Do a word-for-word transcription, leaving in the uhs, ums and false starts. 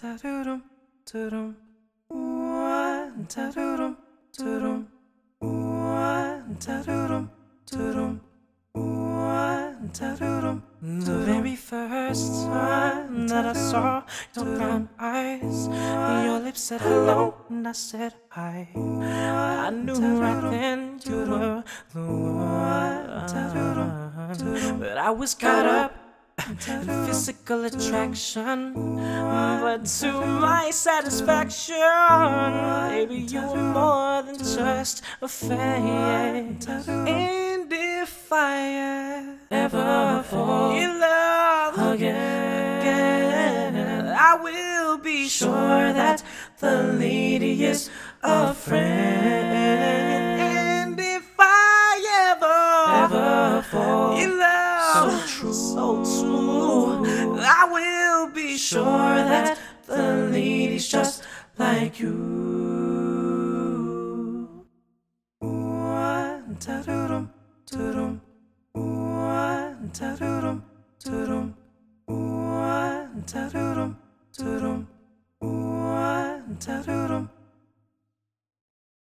짜르름 짜르름 우와 짜르름 짜르름 우와 짜르름 짜르름 우와 짜르름 The very first time that I saw your brown eyes, your lips said hello and I said hi. I knew right then you were the one, but I was caught up physical attraction, but to my satisfaction, baby, you were more than just a fake. And if I ever fall in love again, I will be sure that the lady is a friend. And if I ever, ever fall in love, so true, so true, I will be sure that the lady's just like you. Ta-da-dum, ta-dum. Tarum, tarum, tarum, tarum, tarum, tarum, tarum, tarum.